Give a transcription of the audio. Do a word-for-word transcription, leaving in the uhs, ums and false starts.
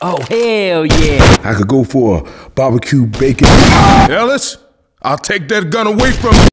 Oh, hell yeah. I could go for a barbecue bacon. Ellis, I'll take that gun away from you.